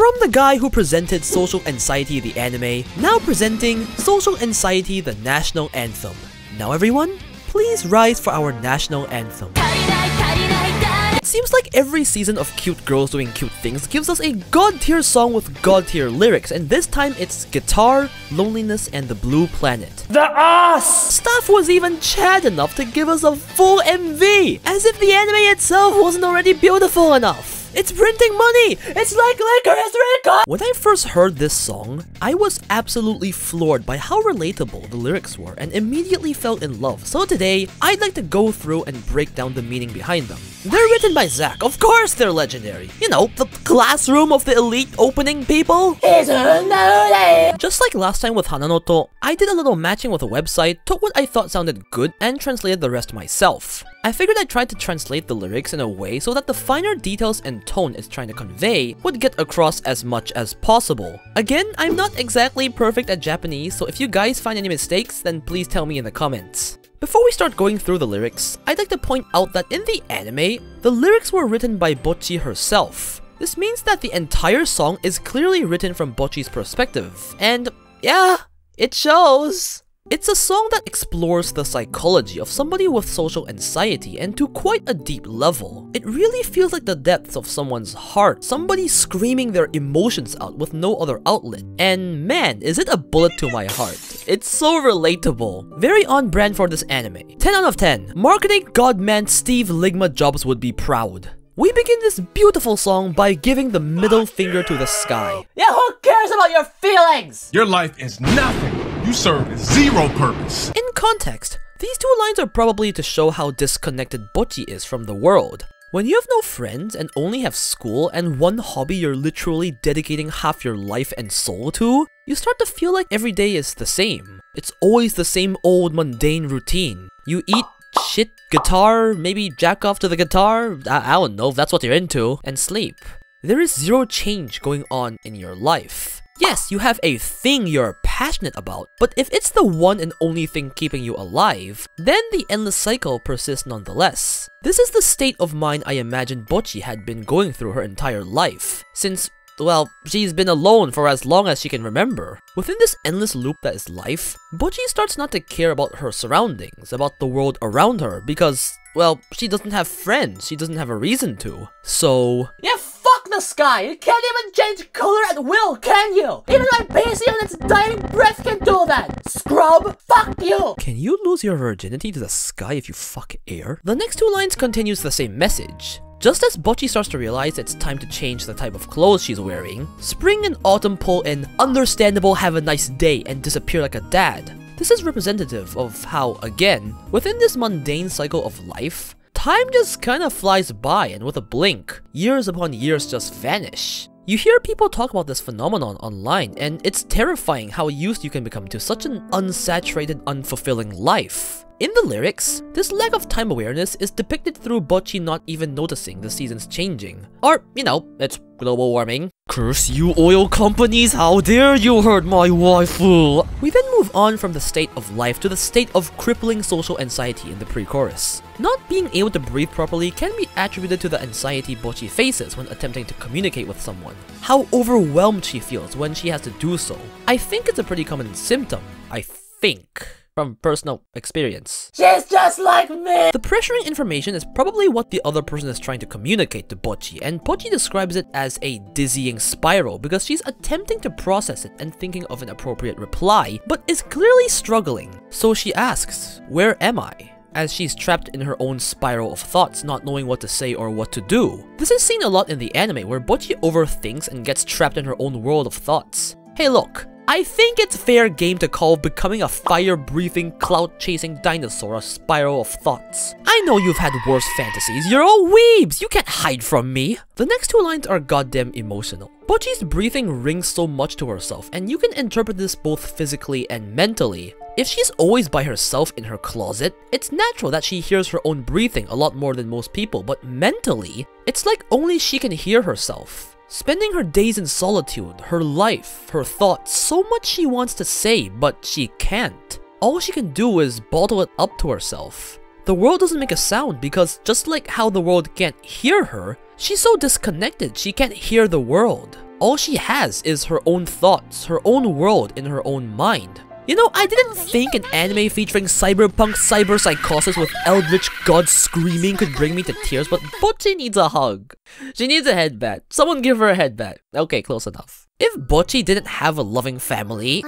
From the guy who presented Social Anxiety the anime, now presenting Social Anxiety the national anthem. Now everyone, please rise for our national anthem. It seems like every season of Cute Girls Doing Cute Things gives us a god-tier song with god-tier lyrics, and this time it's Guitar, Loneliness, and The Blue Planet. The ass! Staff was even chad enough to give us a full MV, as if the anime itself wasn't already beautiful enough. It's printing money! It's like Lycoris Recoil! When I first heard this song, I was absolutely floored by how relatable the lyrics were and immediately fell in love, so today, I'd like to go through and break down the meaning behind them. They're written by Zack, of course they're legendary. You know, the classroom of the elite opening people. Just like last time with Hana no Tou, I did a little matching with a website, took what I thought sounded good, and translated the rest myself. I figured I tried to translate the lyrics in a way so that the finer details and tone it's trying to convey would get across as much as possible. Again, I'm not exactly perfect at Japanese, so if you guys find any mistakes, then please tell me in the comments. Before we start going through the lyrics, I'd like to point out that in the anime, the lyrics were written by Bocchi herself. This means that the entire song is clearly written from Bocchi's perspective, and yeah, it shows! It's a song that explores the psychology of somebody with social anxiety and to quite a deep level. It really feels like the depths of someone's heart, somebody screaming their emotions out with no other outlet. And man, is it a bullet to my heart. It's so relatable. Very on-brand for this anime. 10 out of 10. Marketing godman Steve Ligma Jobs would be proud. We begin this beautiful song by giving the middle finger to the sky. Yeah, who cares about your feelings? Your life is nothing. You serve zero purpose. In context, these two lines are probably to show how disconnected Bocchi is from the world. When you have no friends and only have school and one hobby you're literally dedicating half your life and soul to, you start to feel like every day is the same. It's always the same old mundane routine. You eat shit, guitar, maybe jack off to the guitar, I don't know if that's what you're into, and sleep. There is zero change going on in your life. Yes, you have a thing you're passionate about, but if it's the one and only thing keeping you alive, then the endless cycle persists nonetheless. This is the state of mind I imagine Bocchi had been going through her entire life, since, well, she's been alone for as long as she can remember. Within this endless loop that is life, Bocchi starts not to care about her surroundings, about the world around her, because, well, she doesn't have friends, she doesn't have a reason to. So... yeah, fuck the sky! You can't even change color at will, can you? Even my PC on its dying breath can do that! Scrub! Fuck you! Can you lose your virginity to the sky if you fuck air? The next two lines continues the same message. Just as Bocchi starts to realize it's time to change the type of clothes she's wearing, spring and autumn pull in understandable have a nice day and disappear like a dad. This is representative of how, again, within this mundane cycle of life, time just kinda flies by and with a blink, years upon years just vanish. You hear people talk about this phenomenon online, and it's terrifying how used you can become to such an unsaturated, unfulfilling life. In the lyrics, this lack of time awareness is depicted through Bocchi not even noticing the seasons changing. Or, you know, it's global warming. Curse you oil companies, how dare you hurt my waifu! We then move on from the state of life to the state of crippling social anxiety in the pre-chorus. Not being able to breathe properly can be attributed to the anxiety Bocchi faces when attempting to communicate with someone. How overwhelmed she feels when she has to do so. I think it's a pretty common symptom. I think. From personal experience. She's just like me! The pressuring information is probably what the other person is trying to communicate to Bocchi, and Bocchi describes it as a dizzying spiral because she's attempting to process it and thinking of an appropriate reply, but is clearly struggling. So she asks, "Where am I?" as she's trapped in her own spiral of thoughts, not knowing what to say or what to do. This is seen a lot in the anime, where Bocchi overthinks and gets trapped in her own world of thoughts. Hey look, I think it's fair game to call becoming a fire-breathing, cloud-chasing dinosaur a spiral of thoughts. I know you've had worse fantasies, you're all weebs, you can't hide from me. The next two lines are goddamn emotional. Bocchi's breathing rings so much to herself, and you can interpret this both physically and mentally. If she's always by herself in her closet, it's natural that she hears her own breathing a lot more than most people, but mentally, it's like only she can hear herself. Spending her days in solitude, her life, her thoughts, so much she wants to say, but she can't. All she can do is bottle it up to herself. The world doesn't make a sound because just like how the world can't hear her, she's so disconnected she can't hear the world. all she has is her own thoughts, her own world, in her own mind. You know, I didn't think an anime featuring cyberpunk cyberpsychosis with eldritch gods screaming could bring me to tears, but Bocchi needs a hug. She needs a headbat. Someone give her a headbat. Okay, close enough. If Bocchi didn't have a loving family...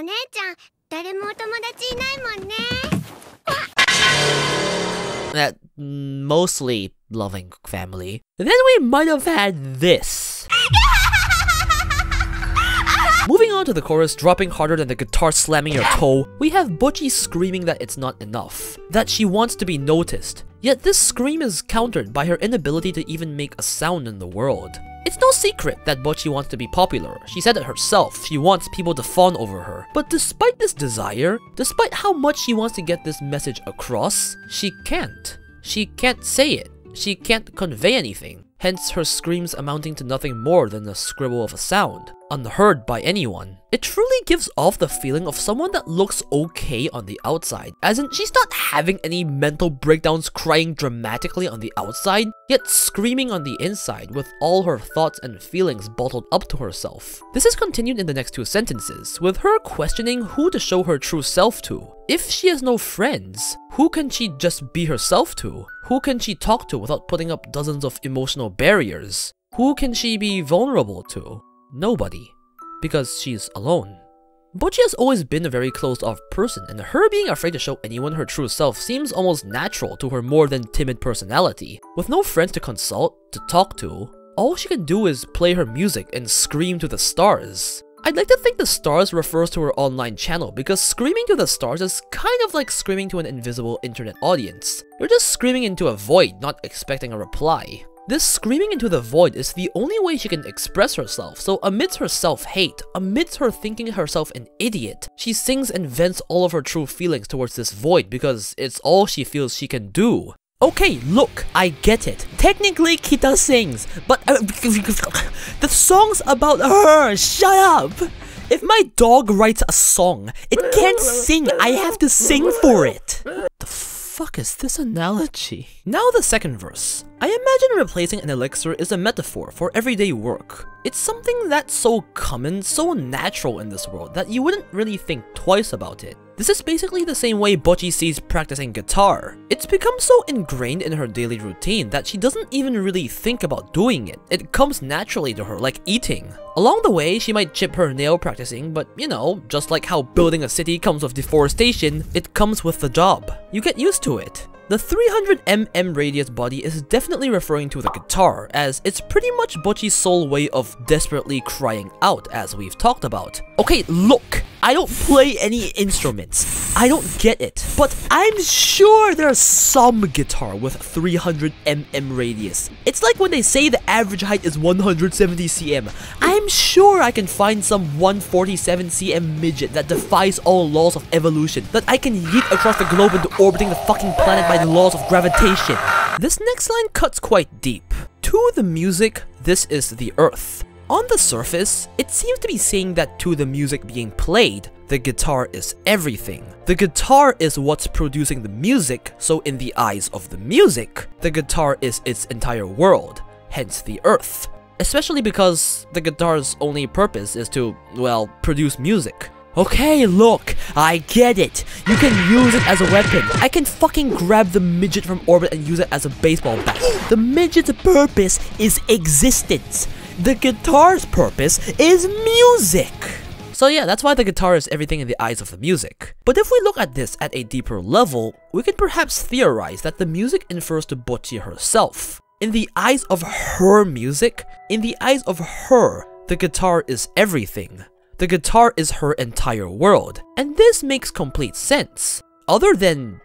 that mostly loving family, then we might have had this. Moving on to the chorus, dropping harder than the guitar slamming your toe, we have Bocchi screaming that it's not enough, that she wants to be noticed. Yet this scream is countered by her inability to even make a sound in the world. It's no secret that Bocchi wants to be popular. She said it herself, she wants people to fawn over her. But despite this desire, despite how much she wants to get this message across, she can't. She can't say it. She can't convey anything. Hence her screams amounting to nothing more than a scribble of a sound, unheard by anyone. It truly gives off the feeling of someone that looks okay on the outside, as in she's not having any mental breakdowns, crying dramatically on the outside, yet screaming on the inside with all her thoughts and feelings bottled up to herself. This is continued in the next two sentences, with her questioning who to show her true self to. If she has no friends, who can she just be herself to? Who can she talk to without putting up dozens of emotional barriers? Who can she be vulnerable to? Nobody. Because she's alone. Bocchi has always been a very closed-off person, and her being afraid to show anyone her true self seems almost natural to her more than timid personality. With no friends to consult, to talk to, all she can do is play her music and scream to the stars. I'd like to think the stars refers to her online channel, because screaming to the stars is kind of like screaming to an invisible internet audience. You're just screaming into a void, not expecting a reply. This screaming into the void is the only way she can express herself, so amidst her self-hate, amidst her thinking herself an idiot, she sings and vents all of her true feelings towards this void because it's all she feels she can do. Okay, look, I get it. Technically, Kita sings, but the song's about her. Shut up! If my dog writes a song, it can't sing. I have to sing for it. The fuck is this analogy? Now the second verse. I imagine replacing an elixir is a metaphor for everyday work. It's something that's so common, so natural in this world that you wouldn't really think twice about it. This is basically the same way Bocchi sees practicing guitar. It's become so ingrained in her daily routine that she doesn't even really think about doing it. It comes naturally to her, like eating. Along the way, she might chip her nail practicing, but you know, just like how building a city comes with deforestation, it comes with the job. You get used to it. The 300mm radius body is definitely referring to the guitar, as it's pretty much Bocchi's sole way of desperately crying out, as we've talked about. Okay, look, I don't play any instruments. I don't get it. But I'm sure there's some guitar with 300mm radius. It's like when they say the average height is 170 cm. I'm sure I can find some 147 cm midget that defies all laws of evolution, that I can yeet across the globe into orbiting the fucking planet by the laws of gravitation. This next line cuts quite deep. To the music, this is the earth. On the surface, it seems to be saying that to the music being played, the guitar is everything. The guitar is what's producing the music, so in the eyes of the music, the guitar is its entire world, hence the earth. Especially because the guitar's only purpose is to, well, produce music. Okay, look, I get it. You can use it as a weapon. I can fucking grab the midget from orbit and use it as a baseball bat. The midget's purpose is existence. The guitar's purpose is music. So yeah, that's why the guitar is everything in the eyes of the music. But if we look at this at a deeper level, we can perhaps theorize that the music infers to Bocchi herself. In the eyes of her music, in the eyes of her, the guitar is everything. The guitar is her entire world. And this makes complete sense. Other than,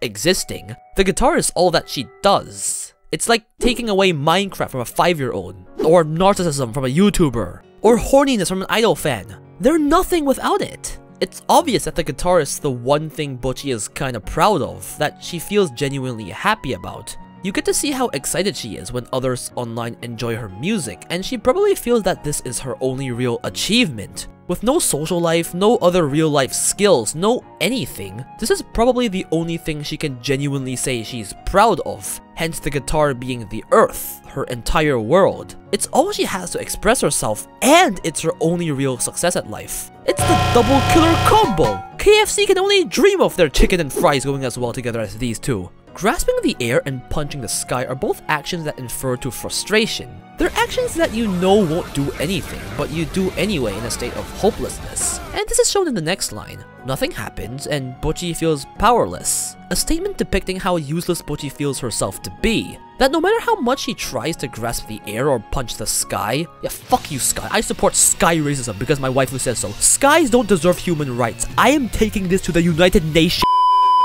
existing, the guitar is all that she does. It's like taking away Minecraft from a 5-year-old, or narcissism from a YouTuber, or horniness from an idol fan. They're nothing without it. It's obvious that the guitar is the one thing Bocchi is kinda proud of, that she feels genuinely happy about. You get to see how excited she is when others online enjoy her music, and she probably feels that this is her only real achievement. With no social life, no other real-life skills, no anything, this is probably the only thing she can genuinely say she's proud of, hence the guitar being the earth, her entire world. It's all she has to express herself, and it's her only real success at life. It's the double killer combo! KFC can only dream of their chicken and fries going as well together as these two. Grasping the air and punching the sky are both actions that infer to frustration. They're actions that you know won't do anything, but you do anyway in a state of hopelessness. And this is shown in the next line. Nothing happens and Bochi feels powerless. A statement depicting how useless Bochi feels herself to be. That no matter how much she tries to grasp the air or punch the sky, yeah, fuck you, Sky. I support Sky racism because my waifu says so. Skies don't deserve human rights. I am taking this to the United Nations.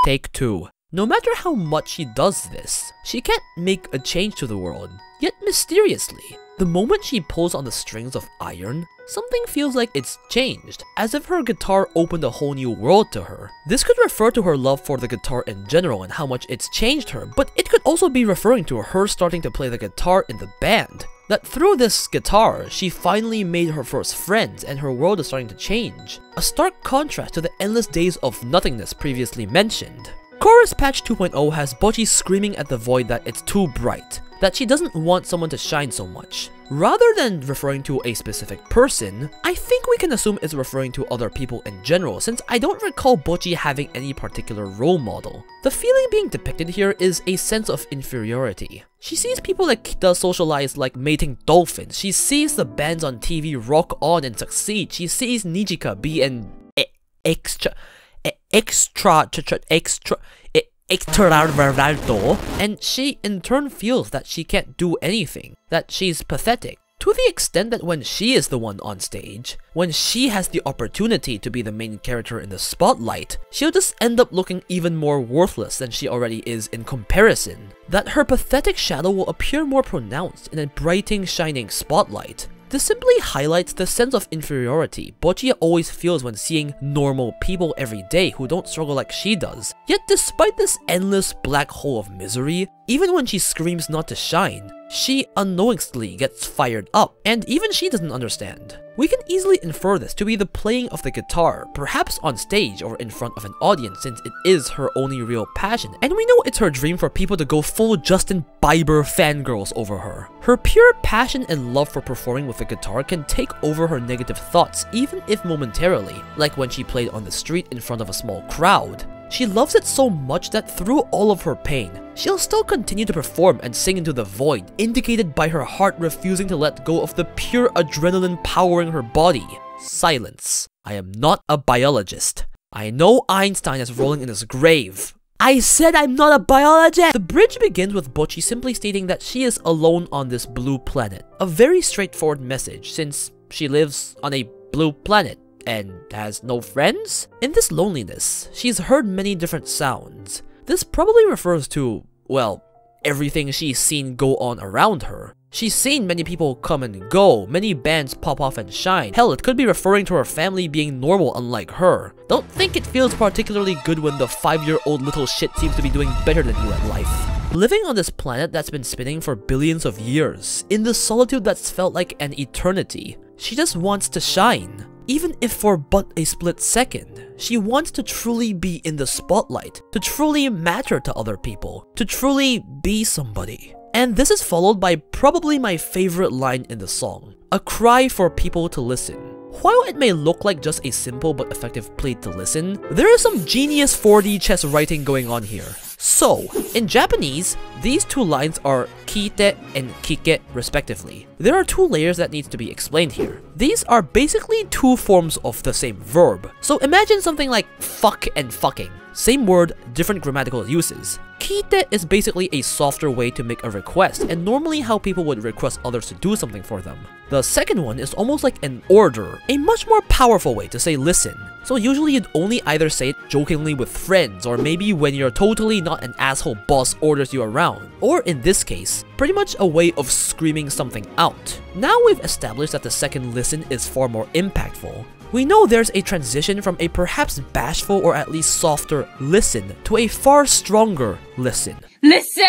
Take two. No matter how much she does this, she can't make a change to the world. Yet mysteriously, the moment she pulls on the strings of iron, something feels like it's changed, as if her guitar opened a whole new world to her. This could refer to her love for the guitar in general and how much it's changed her, but it could also be referring to her starting to play the guitar in the band. That through this guitar, she finally made her first friends and her world is starting to change. A stark contrast to the endless days of nothingness previously mentioned. Chorus Patch 2.0 has Bochi screaming at the void that it's too bright, that she doesn't want someone to shine so much. Rather than referring to a specific person, I think we can assume it's referring to other people in general, since I don't recall Bochi having any particular role model. The feeling being depicted here is a sense of inferiority. She sees people that Kita socialize like mating dolphins, she sees the bands on TV rock on and succeed, she sees Nijika be an extravertido, and she in turn feels that she can't do anything, that she's pathetic. To the extent that when she is the one on stage, when she has the opportunity to be the main character in the spotlight, she'll just end up looking even more worthless than she already is in comparison. That her pathetic shadow will appear more pronounced in a brighting, shining spotlight. This simply highlights the sense of inferiority Bochi always feels when seeing normal people every day who don't struggle like she does. Yet despite this endless black hole of misery, even when she screams not to shine, she unknowingly gets fired up, and even she doesn't understand. We can easily infer this to be the playing of the guitar, perhaps on stage or in front of an audience since it is her only real passion, and we know it's her dream for people to go full Justin Bieber fangirls over her. Her pure passion and love for performing with the guitar can take over her negative thoughts, even if momentarily, like when she played on the street in front of a small crowd. She loves it so much that through all of her pain, she'll still continue to perform and sing into the void, indicated by her heart refusing to let go of the pure adrenaline powering her body. Silence. I am not a biologist. I know Einstein is rolling in his grave. I said I'm not a biologist! The bridge begins with Bochi simply stating that she is alone on this blue planet. A very straightforward message, since she lives on a blue planet and has no friends? In this loneliness, she's heard many different sounds. This probably refers to, well, everything she's seen go on around her. She's seen many people come and go, many bands pop off and shine. Hell, it could be referring to her family being normal unlike her. Don't think it feels particularly good when the 5-year-old little shit seems to be doing better than you at life. Living on this planet that's been spinning for billions of years, in the solitude that's felt like an eternity, she just wants to shine. Even if for but a split second, she wants to truly be in the spotlight, to truly matter to other people, to truly be somebody. And this is followed by probably my favorite line in the song, a cry for people to listen. While it may look like just a simple but effective plea to listen, there is some genius 4D chess writing going on here. So, in Japanese, these two lines are kite and kike respectively. There are two layers that needs to be explained here. These are basically two forms of the same verb. So imagine something like fuck and fucking. Same word, different grammatical uses. Kite is basically a softer way to make a request, and normally how people would request others to do something for them. The second one is almost like an order, a much more powerful way to say listen. So usually you'd only either say it jokingly with friends, or maybe when you're totally not an asshole boss orders you around, or in this case, pretty much a way of screaming something out. Now we've established that the second listen is far more impactful. We know there's a transition from a perhaps bashful or at least softer listen to a far stronger listen. Listen!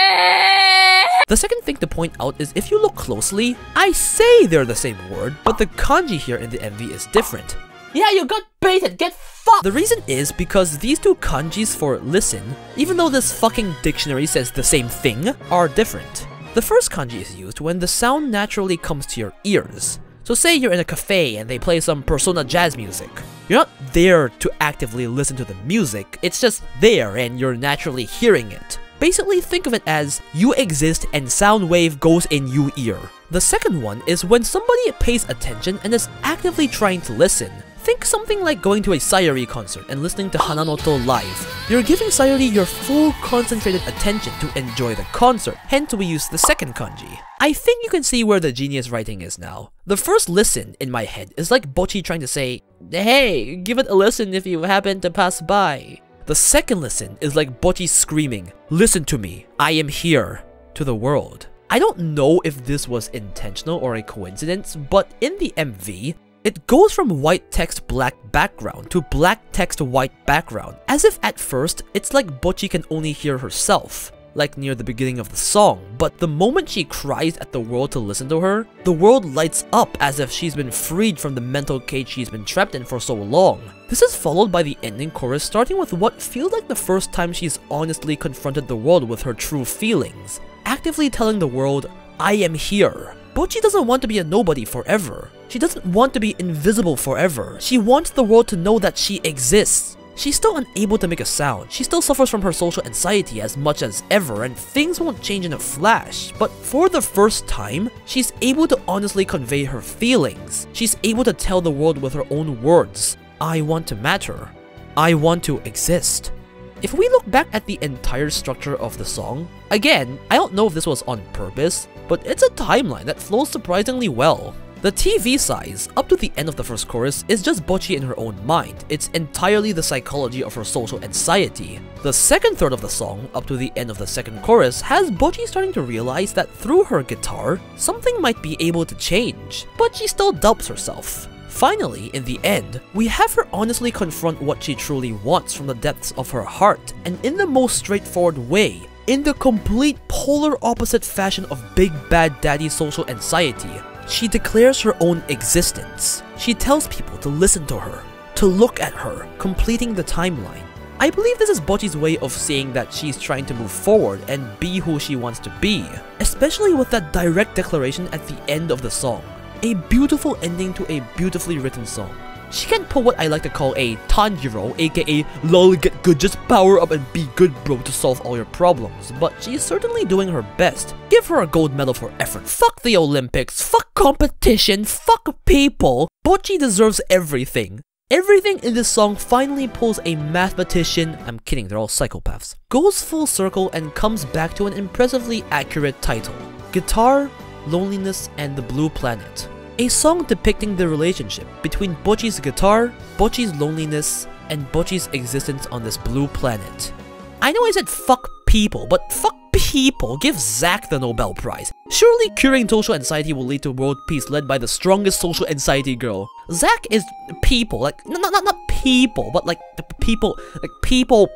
The second thing to point out is if you look closely, I say they're the same word, but the kanji here in the MV is different. Yeah, you got baited, get fucked! The reason is because these two kanjis for listen, even though this fucking dictionary says the same thing, are different. The first kanji is used when the sound naturally comes to your ears. So say you're in a cafe and they play some Persona jazz music. You're not there to actively listen to the music, it's just there and you're naturally hearing it. Basically, think of it as you exist and sound wave goes in your ear. The second one is when somebody pays attention and is actively trying to listen. Think something like going to a Sayuri concert and listening to Hana no Tou live. You're giving Sayuri your full concentrated attention to enjoy the concert, hence we use the second kanji. I think you can see where the genius writing is now. The first listen in my head is like Bochi trying to say, "Hey, give it a listen if you happen to pass by." The second listen is like Bochi screaming, "Listen to me, I am here," to the world. I don't know if this was intentional or a coincidence, but in the MV, it goes from white text black background to black text white background, as if at first it's like Bochi can only hear herself, like near the beginning of the song, but the moment she cries at the world to listen to her, the world lights up as if she's been freed from the mental cage she's been trapped in for so long. This is followed by the ending chorus starting with what feels like the first time she's honestly confronted the world with her true feelings, actively telling the world, "I am here." Bochi doesn't want to be a nobody forever. She doesn't want to be invisible forever. She wants the world to know that she exists. She's still unable to make a sound. She still suffers from her social anxiety as much as ever, and things won't change in a flash. But for the first time, she's able to honestly convey her feelings. She's able to tell the world with her own words, "I want to matter. I want to exist." If we look back at the entire structure of the song, again, I don't know if this was on purpose, but it's a timeline that flows surprisingly well. The TV size, up to the end of the first chorus, is just Bochi in her own mind. It's entirely the psychology of her social anxiety. The second third of the song, up to the end of the second chorus, has Bochi starting to realize that through her guitar, something might be able to change, but she still doubts herself. Finally, in the end, we have her honestly confront what she truly wants from the depths of her heart, and in the most straightforward way, in the complete polar opposite fashion of Big Bad Daddy social anxiety, she declares her own existence. She tells people to listen to her, to look at her, completing the timeline. I believe this is Bochi's way of saying that she's trying to move forward and be who she wants to be, especially with that direct declaration at the end of the song. A beautiful ending to a beautifully written song. She can pull what I like to call a Tanjiro, aka lol get good, just power up and be good bro to solve all your problems, but she's certainly doing her best. Give her a gold medal for effort, fuck the Olympics, fuck competition, fuck people. Bochi deserves everything. Everything in this song finally pulls a mathematician, I'm kidding, they're all psychopaths, goes full circle and comes back to an impressively accurate title. Guitar, Loneliness, and The Blue Planet. A song depicting the relationship between Bochi's guitar, Bochi's loneliness, and Bochi's existence on this blue planet. I know I said fuck people, but fuck people, give Zack the Nobel Prize. Surely curing social anxiety will lead to world peace led by the strongest social anxiety girl. Zack is people, like, not people, but like people.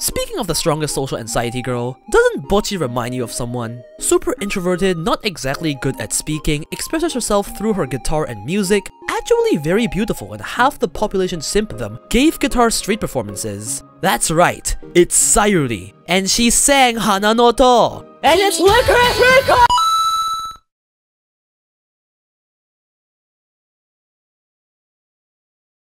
Speaking of the strongest social anxiety girl, doesn't Bochi remind you of someone? Super introverted, not exactly good at speaking, expresses herself through her guitar and music, actually very beautiful and half the population simp them, gave guitar street performances. That's right, it's Sayuri, and she sang Hana no Tou, and it's Lycoris Recoil!